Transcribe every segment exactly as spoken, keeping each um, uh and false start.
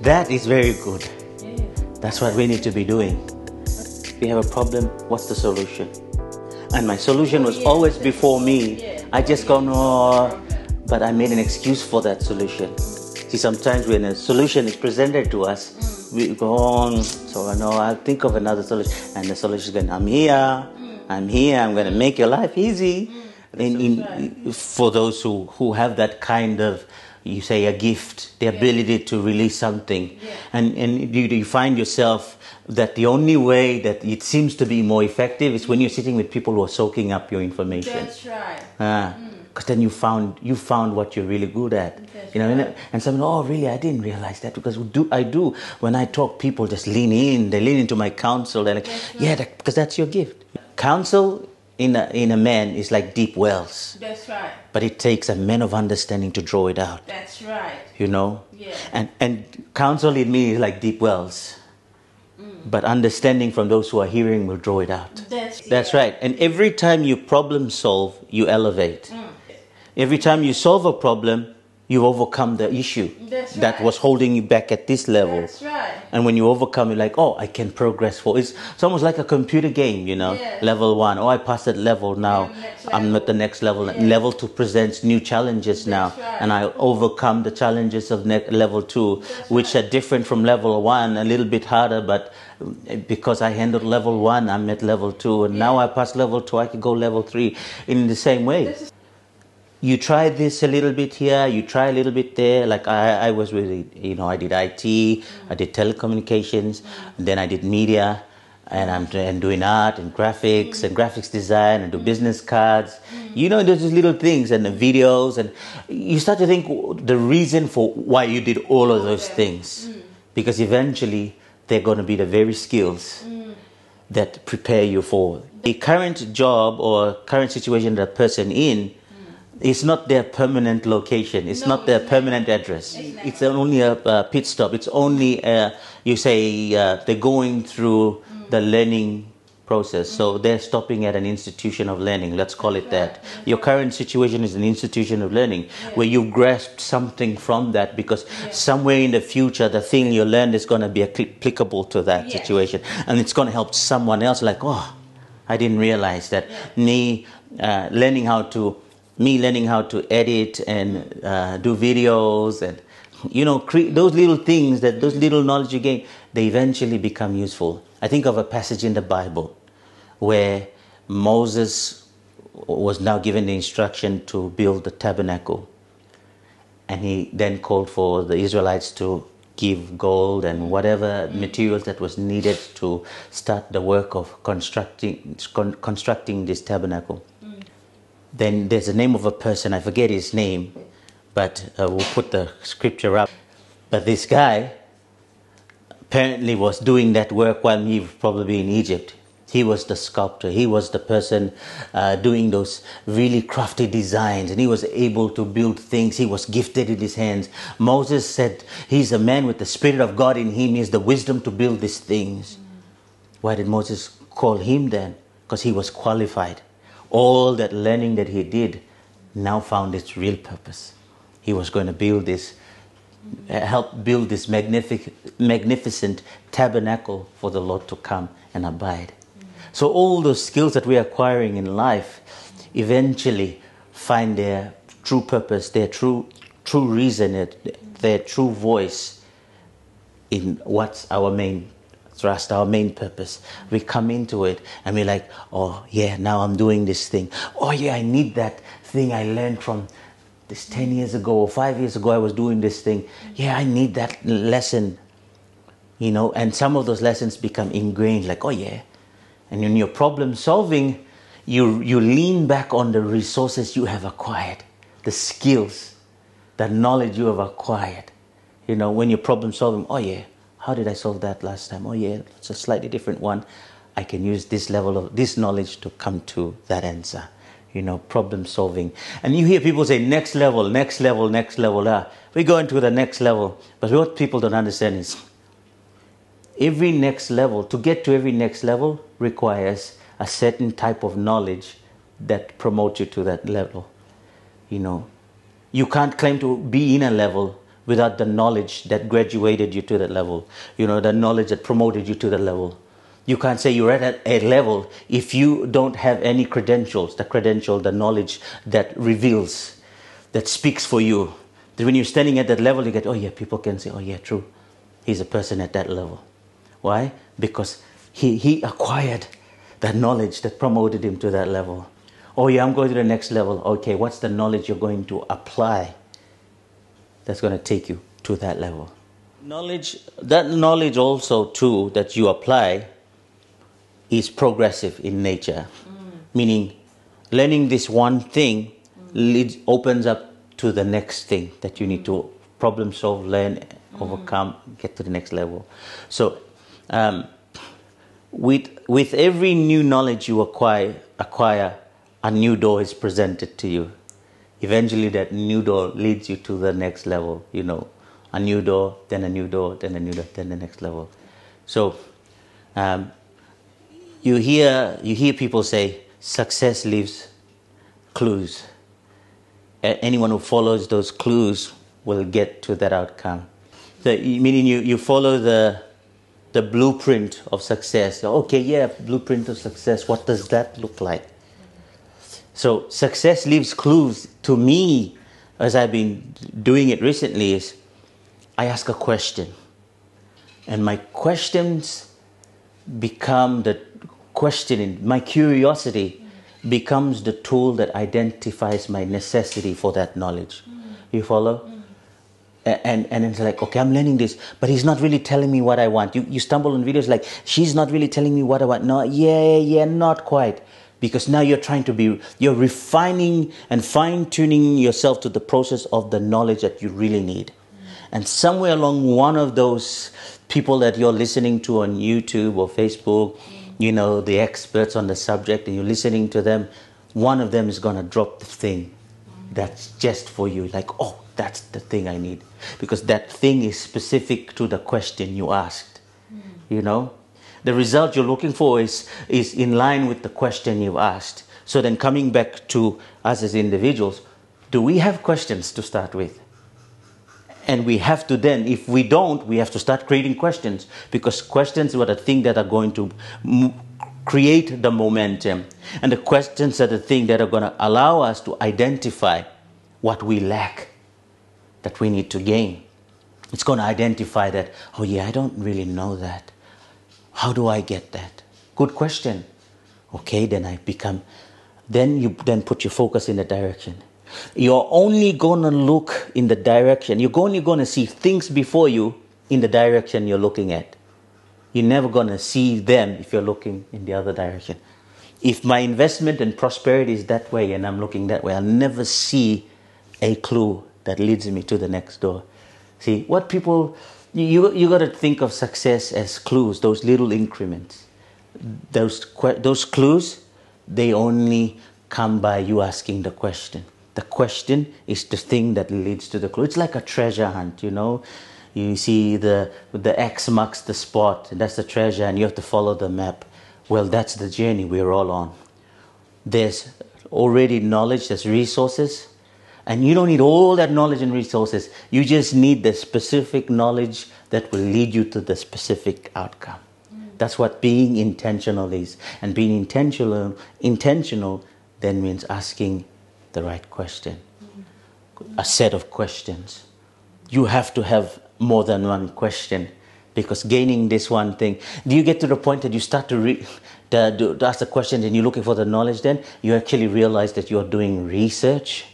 That is very good. Yeah. That's what we need to be doing. We have a problem, what's the solution? And my solution was yeah, always before me. Yeah. I just gone, oh, but I made an excuse for that solution. See, sometimes when a solution is presented to us, mm. we go on, so I know I'll think of another solution. And the solution is going, I'm here, mm. I'm here, I'm going to make your life easy. Mm. In, in, in, for those who, who have that kind of, you say, a gift, the yeah. ability to release something. Yeah. And, and you, you find yourself that the only way that it seems to be more effective is when you're sitting with people who are soaking up your information. That's right. Ah, because mm. then you found, you found what you're really good at. That's you know, right. And someone, oh, really, I didn't realize that, because do, I do. When I talk, people just lean in. They lean into my counsel. They're like, that's right. yeah, that, because that's your gift. Counsel in a, in a man is like deep wells. That's right. But it takes a man of understanding to draw it out. That's right. You know? Yeah. And, and counsel in me is like deep wells. Mm. But understanding from those who are hearing will draw it out. That's, That's yeah. right. And every time you problem solve, you elevate. Mm. Every time you solve a problem, you overcome the issue That's that right. was holding you back at this level. That's right. And when you overcome, you're like, oh, I can progress forward. It's, it's almost like a computer game, you know, yes. level one. Oh, I passed that level now. Level. I'm at the next level. Yes. Level two presents new challenges That's now. Right. And I overcome the challenges of net level two, That's which right. are different from level one, a little bit harder, but because I handled level one, I'm at level two. And yes. now I pass level two, I can go level three in the same way. You try this a little bit here, you try a little bit there. Like I, I was with, you know, I did I T, mm-hmm. I did telecommunications, mm-hmm. and then I did media, and I'm and doing art and graphics mm-hmm. and graphics design and do mm-hmm. business cards. Mm-hmm. You know, there's these little things and the videos, and you start to think the reason for why you did all of those okay. things. Mm-hmm. Because eventually they're going to be the very skills mm-hmm. that prepare you for the current job or current situation that a person in. It's not their permanent location. It's no, not their it's permanent not. address. It's, it's only a, a pit stop. It's only, a, you say, uh, they're going through mm. the learning process. Mm. So they're stopping at an institution of learning. Let's call it that. Right. Your current situation is an institution of learning yeah. where you've grasped something from that, because yeah. somewhere in the future, the thing you learned is going to be applicable to that yes. situation. And it's going to help someone else. Like, oh, I didn't realize that yeah. me uh, learning how to... Me learning how to edit and uh, do videos and, you know, cre those little things, that those little knowledge you gain, they eventually become useful. I think of a passage in the Bible where Moses was now given the instruction to build the tabernacle. And he then called for the Israelites to give gold and whatever materials that was needed to start the work of constructing, con constructing this tabernacle. Then there's the name of a person, I forget his name, but uh, we'll put the scripture up. But this guy apparently was doing that work while he was probably in Egypt. He was the sculptor. He was the person uh, doing those really crafty designs, and he was able to build things. He was gifted in his hands. Moses said, he's a man with the Spirit of God in him. He has the wisdom to build these things. Why did Moses call him then? Because he was qualified. All that learning that he did now found its real purpose. He was going to build this, help build this magnific magnificent tabernacle for the Lord to come and abide. So all those skills that we're acquiring in life eventually find their true purpose, their true, true reason, their true voice in what's our main purpose. Trust our main purpose. We come into it and we're like, oh yeah, now I'm doing this thing. Oh yeah, I need that thing I learned from this ten years ago or five years ago. I was doing this thing. Yeah, I need that lesson, you know. And some of those lessons become ingrained, like, oh yeah. And in your problem solving, you you lean back on the resources you have acquired, the skills, the knowledge you have acquired. You know, when you're problem solving, oh yeah, how did I solve that last time? Oh yeah, it's a slightly different one. I can use this level of this knowledge to come to that answer. You know, problem solving. And you hear people say next level, next level, next level. Ah, we're going to the next level. But what people don't understand is every next level, to get to every next level requires a certain type of knowledge that promotes you to that level. You know, you can't claim to be in a level without the knowledge that graduated you to that level, you know, the knowledge that promoted you to that level. You can't say you're at a level if you don't have any credentials, the credential, the knowledge that reveals, that speaks for you. That when you're standing at that level, you get, oh yeah, people can say, oh yeah, true. He's a person at that level. Why? Because he, he acquired that knowledge that promoted him to that level. Oh yeah, I'm going to the next level. Okay, what's the knowledge you're going to apply that's going to take you to that level? Knowledge, that knowledge also too that you apply is progressive in nature. Mm. Meaning, learning this one thing mm. leads, opens up to the next thing that you need to problem solve, learn, mm. overcome, get to the next level. So, um, with, with every new knowledge you acquire, acquire, a new door is presented to you. Eventually that new door leads you to the next level, you know. A new door, then a new door, then a new door, then the next level. So, um, You hear, you hear people say, success leaves clues. Anyone who follows those clues will get to that outcome. So, meaning you, you follow the, the blueprint of success. Okay, yeah, blueprint of success. What does that look like? So success leaves clues. To me, as I've been doing it recently, is I ask a question. And my questions become the questioning, my curiosity mm. becomes the tool that identifies my necessity for that knowledge. Mm. You follow? Mm. And, and it's like, okay, I'm learning this, but he's not really telling me what I want. You, you stumble on videos like, she's not really telling me what I want. No, yeah, yeah, not quite. Because now you're trying to be, you're refining and fine-tuning yourself to the process of the knowledge that you really need. Mm. And somewhere along one of those people that you're listening to on YouTube or Facebook, you know, the experts on the subject, and you're listening to them, one of them is going to drop the thing that's just for you. Like, oh, that's the thing I need. Because that thing is specific to the question you asked, you know. The result you're looking for is, is in line with the question you've asked. So then coming back to us as individuals, do we have questions to start with? And we have to then, if we don't, we have to start creating questions, because questions are the thing that are going to m create the momentum. And the questions are the thing that are going to allow us to identify what we lack, that we need to gain. It's going to identify that, oh yeah, I don't really know that. How do I get that? Good question. Okay, then I become, then you then put your focus in the direction. You're only going to look in the direction. You're only going to see things before you in the direction you're looking at. You're never going to see them if you're looking in the other direction. If my investment and prosperity is that way and I'm looking that way, I'll never see a clue that leads me to the next door. See, what people, you, you got to think of success as clues, those little increments. Those, those clues, they only come by you asking the question. The question is the thing that leads to the clue. It's like a treasure hunt, you know. You see the, the X marks the spot, and that's the treasure, and you have to follow the map. Well, that's the journey we're all on. There's already knowledge, there's resources, and you don't need all that knowledge and resources. You just need the specific knowledge that will lead you to the specific outcome. Mm. That's what being intentional is. And being intentional, intentional then means asking the right question, a set of questions. You have to have more than one question, because gaining this one thing, do you get to the point that you start to, re to, to ask the question and you're looking for the knowledge, then you actually realize that you're doing research?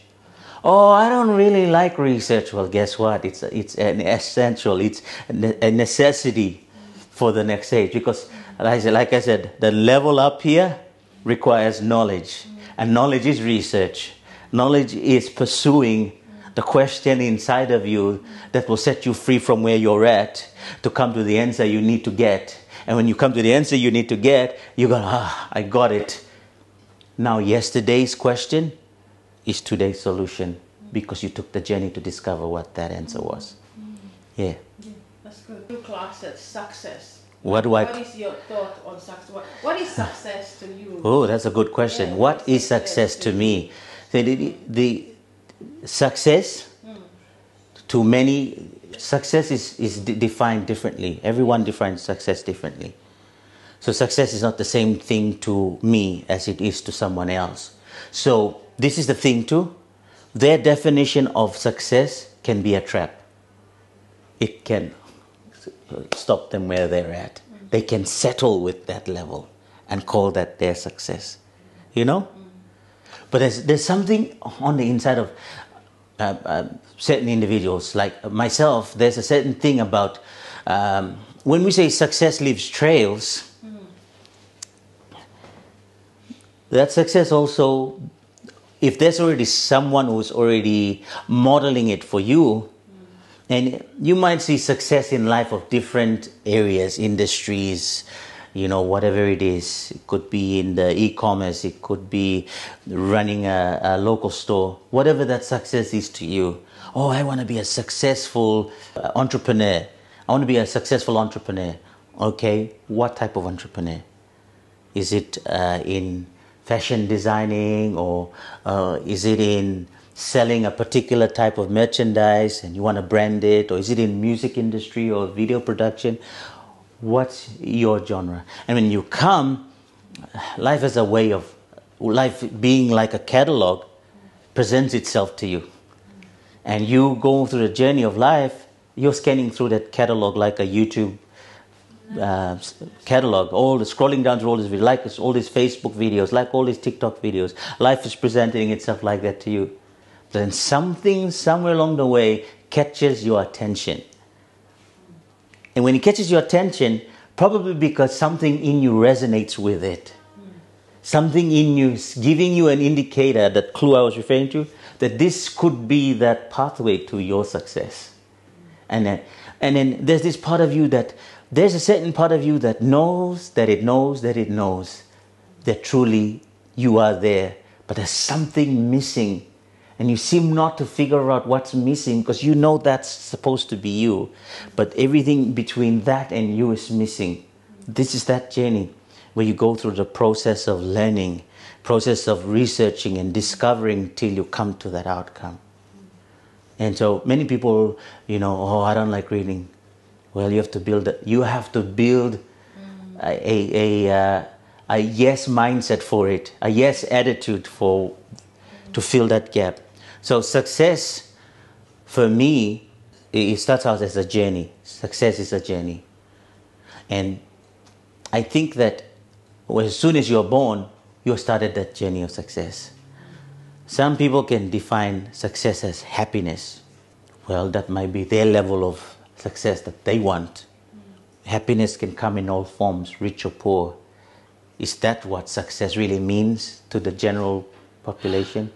Oh, I don't really like research. Well, guess what? It's, it's an essential, it's a necessity for the next stage, because like I said, the level up here requires knowledge, and knowledge is research. Knowledge is pursuing the question inside of you that will set you free from where you're at to come to the answer you need to get. And when you come to the answer you need to get, you go, ah, I got it. Now yesterday's question is today's solution, because you took the journey to discover what that answer was. Yeah. Yeah, that's good. Your class at success. What, do I... what is your thought on success? What, what is success to you? Oh, that's a good question. Yeah, what, what is success, success to, to me? The, the, the success mm. to many, success is, is d defined differently. Everyone defines success differently. So success is not the same thing to me as it is to someone else. So this is the thing too. Their definition of success can be a trap. It can stop them where they're at. They can settle with that level and call that their success, you know? But there's, there's something on the inside of uh, uh, certain individuals, like myself. There's a certain thing about, um, when we say success leaves trails, mm-hmm. that success also, if there's already someone who's already modeling it for you, mm-hmm. and you might see success in life of different areas, industries, you know, whatever it is. It could be in the e-commerce, it could be running a, a local store, whatever that success is to you. Oh, I want to be a successful entrepreneur. I want to be a successful entrepreneur. Okay, what type of entrepreneur? Is it uh, in fashion designing, or uh, is it in selling a particular type of merchandise and you want to brand it? Or is it in music industry or video production? What's your genre? And when you come, life is a way of life being like a catalog, presents itself to you, and you go through the journey of life. You're scanning through that catalog like a YouTube uh, catalog, all the scrolling down through all these videos, like all these Facebook videos, like all these TikTok videos. Life is presenting itself like that to you. Then something somewhere along the way catches your attention. And when it catches your attention, probably because something in you resonates with it. Something in you is giving you an indicator, that clue I was referring to, that this could be that pathway to your success. And then, and then there's this part of you that, there's a certain part of you that knows, that it knows, that it knows that truly you are there. But there's something missing. And you seem not to figure out what's missing, because you know that's supposed to be you. But everything between that and you is missing. This is that journey where you go through the process of learning, process of researching and discovering till you come to that outcome. And so many people, you know, oh, I don't like reading. Well, you have to build, a, you have to build a, a, a, a yes mindset for it, a yes attitude for, to fill that gap. So success, for me, it starts out as a journey. Success is a journey. And I think that as soon as you're born, you started that journey of success. Some people can define success as happiness. Well, that might be their level of success that they want. Mm-hmm. Happiness can come in all forms, rich or poor. Is that what success really means to the general population?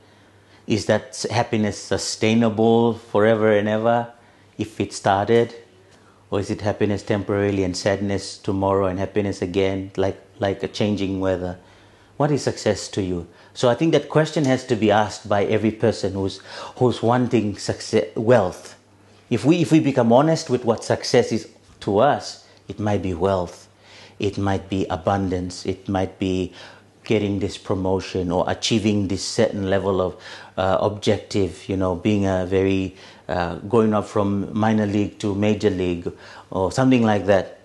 Is that happiness sustainable forever and ever if it started? Or is it happiness temporarily and sadness tomorrow and happiness again, like, like a changing weather? What is success to you? So I think that question has to be asked by every person who's, who's wanting success, wealth. If we, if we become honest with what success is to us, it might be wealth, it might be abundance, it might be getting this promotion or achieving this certain level of uh, objective, you know, being a very, uh, going up from minor league to major league or something like that.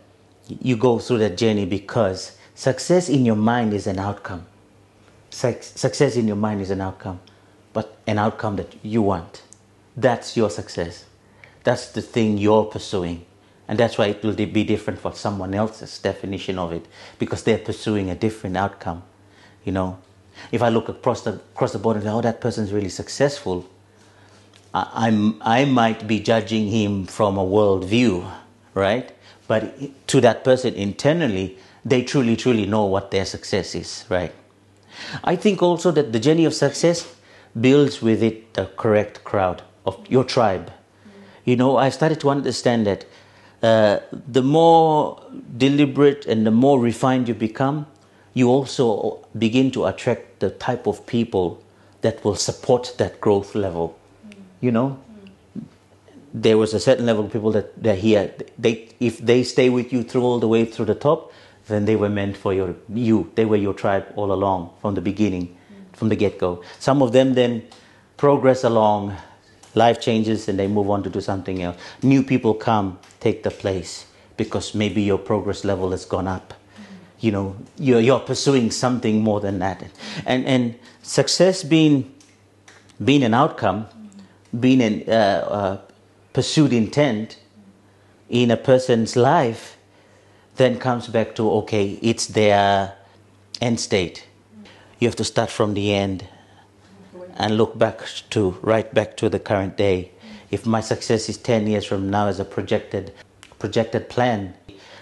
You go through that journey because success in your mind is an outcome. Success in your mind is an outcome, but an outcome that you want. That's your success. That's the thing you're pursuing. And that's why it will be different for someone else's definition of it, because they're pursuing a different outcome. You know, if I look across the, across the board and say, oh, that person's really successful, I, I'm, I might be judging him from a world view, right? But to that person internally, they truly, truly know what their success is, right? I think also that the journey of success builds with it the correct crowd of your tribe. You know, I've started to understand that uh, the more deliberate and the more refined you become, you also begin to attract the type of people that will support that growth level. You know, there was a certain level of people that they're here. They, if they stay with you through all the way through the top, then they were meant for your, you. They were your tribe all along, from the beginning, from the get-go. Some of them then progress along Life changes and they move on to do something else. New people come, take the place, because maybe your progress level has gone up. You know, you're, you're pursuing something more than that. And, and success being, being an outcome, being an uh, uh, pursued intent in a person's life, then comes back to, okay, it's their end state. You have to start from the end and look back to, right back to the current day. If my success is ten years from now as a projected, projected plan,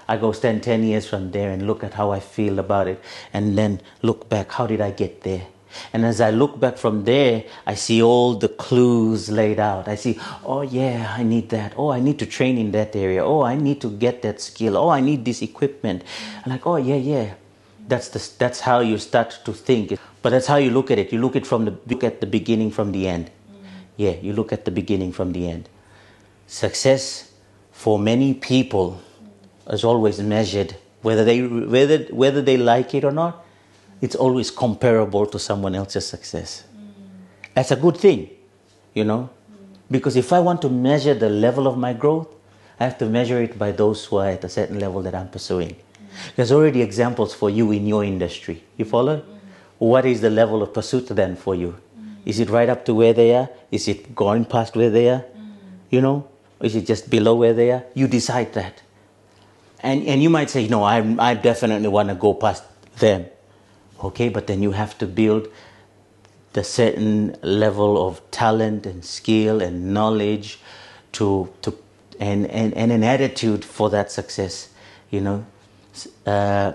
I go stand ten years from there and look at how I feel about it, and then look back, how did I get there? And as I look back from there, I see all the clues laid out. I see, oh yeah, I need that. Oh, I need to train in that area. Oh, I need to get that skill. Oh, I need this equipment. I'm like, oh yeah, yeah. That's, the, that's how you start to think. But that's how you look at it. You look, it from the, look at the beginning from the end. Yeah, you look at the beginning from the end. Success for many people is always measured, whether they, whether, whether they like it or not. It's always comparable to someone else's success. Mm. That's a good thing, you know, mm. because if I want to measure the level of my growth, I have to measure it by those who are at a certain level that I'm pursuing. Mm. There's already examples for you in your industry. You follow? Mm. What is the level of pursuit then for you? Mm. Is it right up to where they are? Is it going past where they are? Mm. You know, is it just below where they are? You decide that. And, and you might say, no, I, I definitely want to go past them. Okay, but then you have to build the certain level of talent and skill and knowledge to, to and, and, and an attitude for that success. You know, uh,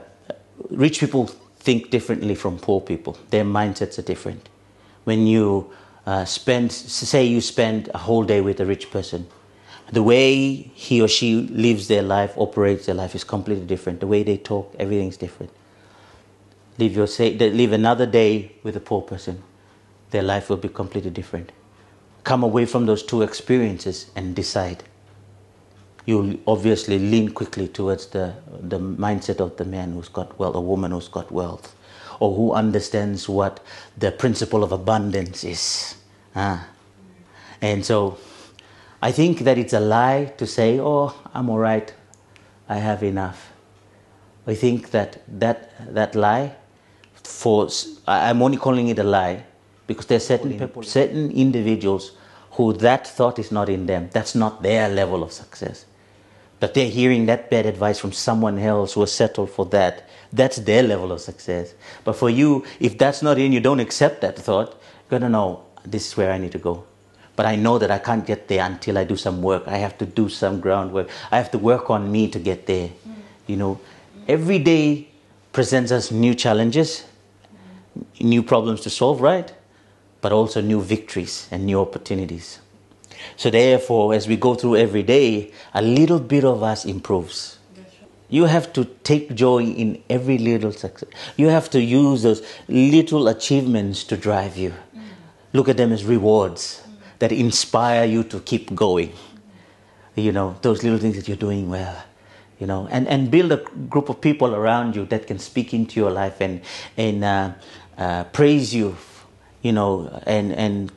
rich people think differently from poor people. Their mindsets are different. When you uh, spend, say you spend a whole day with a rich person, the way he or she lives their life, operates their life is completely different. The way they talk, everything's different. Live, your, say, live another day with a poor person, their life will be completely different. Come away from those two experiences and decide. You'll obviously lean quickly towards the, the mindset of the man who's got wealth, or woman who's got wealth, or who understands what the principle of abundance is. Ah. And so I think that it's a lie to say, oh, I'm all right, I have enough. I think that that, that lie, for, I'm only calling it a lie, because there are certain, people, certain individuals who that thought is not in them. That's not their level of success. But they're hearing that bad advice from someone else who has settled for that. That's their level of success. But for you, if that's not in you, don't accept that thought. You're going to know, this is where I need to go. But I know that I can't get there until I do some work. I have to do some groundwork. I have to work on me to get there. Mm. You know, every day presents us new challenges, new problems to solve, right? But also new victories and new opportunities. So therefore, as we go through every day, a little bit of us improves. You have to take joy in every little success. You have to use those little achievements to drive you. Look at them as rewards that inspire you to keep going. You know, those little things that you're doing well, you know, and, and build a group of people around you that can speak into your life and, and uh, uh, praise you, you know, and, and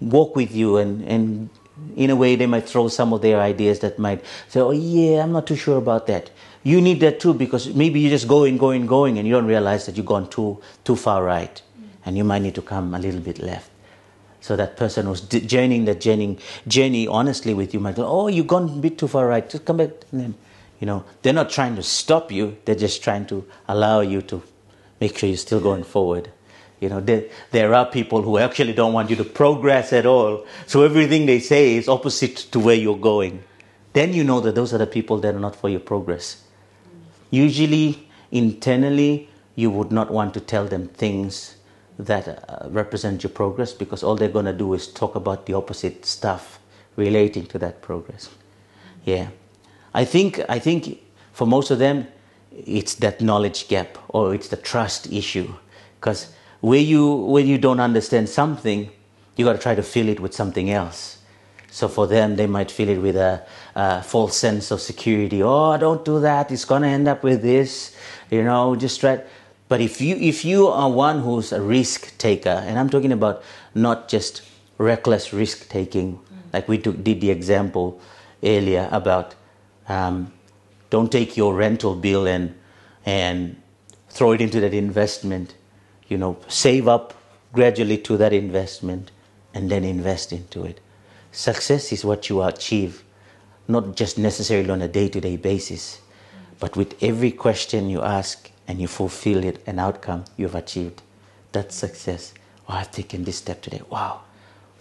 walk with you. And, and in a way, they might throw some of their ideas that might say, oh yeah, I'm not too sure about that. You need that too, because maybe you're just going, going, going, and you don't realize that you've gone too, too far right. And you might need to come a little bit left. So that person who's journeying that journey, journey honestly with you might go, oh, you've gone a bit too far right, just come back. And then, you know, they're not trying to stop you. They're just trying to allow you to make sure you're still going forward. You know, there, there are people who actually don't want you to progress at all. So everything they say is opposite to where you're going. Then you know that those are the people that are not for your progress. Usually, internally, you would not want to tell them things that uh, represent your progress, because all they're going to do is talk about the opposite stuff relating to that progress. Yeah, I think I think for most of them, it's that knowledge gap, or it's the trust issue, because where you when you don't understand something, you got to try to fill it with something else. So for them, they might fill it with a, a false sense of security. Oh, don't do that. It's going to end up with this. You know, just try. But if you if you are one who's a risk taker, and I'm talking about not just reckless risk taking, mm. Like we took, did the example earlier about um, don't take your rental bill and and throw it into that investment. You know, save up gradually to that investment and then invest into it. Success is what you achieve, not just necessarily on a day-to-day basis, but with every question you ask and you fulfill it, an outcome you've achieved. That's success. Oh, I've taken this step today. Wow.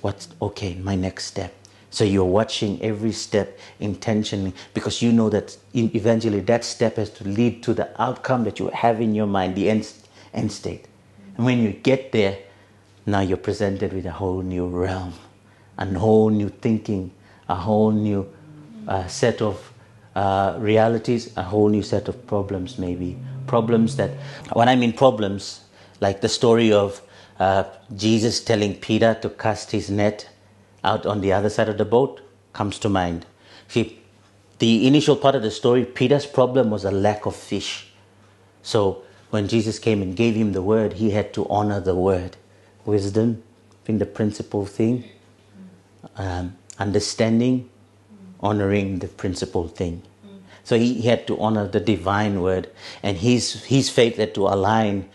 What's okay, my next step. So you're watching every step intentionally because you know that eventually that step has to lead to the outcome that you have in your mind, the end, end state. And when you get there, now you're presented with a whole new realm, a whole new thinking, a whole new uh, set of uh, realities, a whole new set of problems maybe. Problems that, when I mean problems, like the story of uh, Jesus telling Peter to cast his net out on the other side of the boat comes to mind. See, the initial part of the story, Peter's problem was a lack of fish. So when Jesus came and gave him the word, he had to honor the word. Wisdom being the principal thing. Um, understanding, honoring the principal thing. So he, he had to honor the divine word, and his, his faith had to align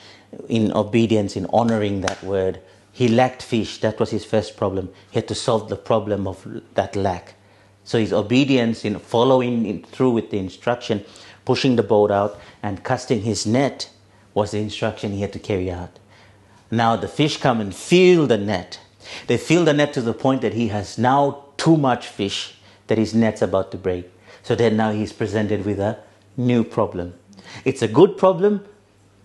in obedience, in honoring that word. He lacked fish. That was his first problem. He had to solve the problem of that lack. So his obedience in following through with the instruction, pushing the boat out and casting his net was the instruction he had to carry out. Now the fish come and fill the net. They fill the net to the point that he has now too much fish, that his net's about to break. So then now he's presented with a new problem. It's a good problem.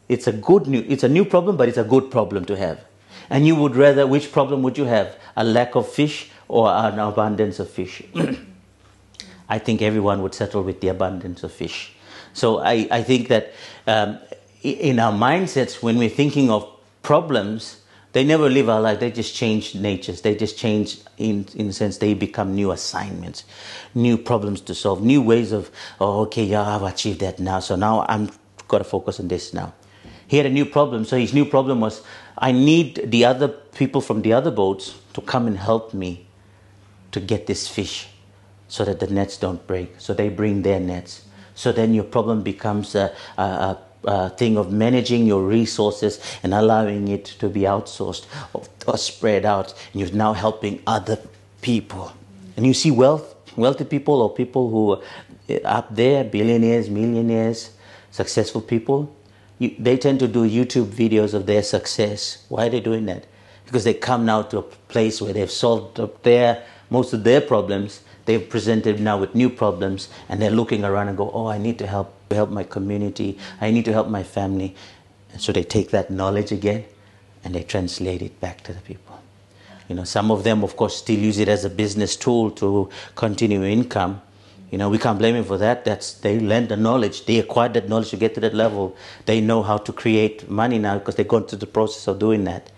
It's a good new, it's a new problem, but it's a good problem to have. And you would rather, which problem would you have? A lack of fish or an abundance of fish? I think everyone would settle with the abundance of fish. So I, I think that um, in our mindsets, when we're thinking of problems, they never live our life. They just change natures. They just change in, in a sense. They become new assignments, new problems to solve, new ways of, oh, okay, yeah, I've achieved that now. So now I'm got to focus on this now. He had a new problem. So his new problem was, I need the other people from the other boats to come and help me to get this fish so that the nets don't break. So they bring their nets. So then your problem becomes a, a, a, a thing of managing your resources and allowing it to be outsourced or, or spread out. And you're now helping other people. And you see wealth, wealthy people or people who are up there, billionaires, millionaires, successful people. You, they tend to do YouTube videos of their success. Why are they doing that? Because they come now to a place where they've solved up their, most of their problems. They've presented now with new problems, and they're looking around and go, oh, I need to help, help my community. I need to help my family. And so they take that knowledge again, and they translate it back to the people. You know, some of them, of course, still use it as a business tool to continue income. You know, we can't blame him for that. That's, they learned the knowledge. They acquired that knowledge to get to that level. They know how to create money now because they've gone through the process of doing that.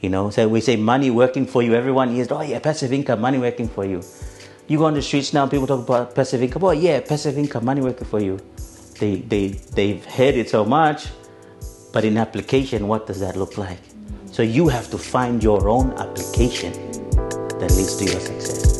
You know, so we say money working for you. Everyone hears, oh yeah, passive income, money working for you. You go on the streets now, people talk about passive income. Oh yeah, passive income, money working for you. They, they, they've heard it so much, but in application, what does that look like? So you have to find your own application that leads to your success.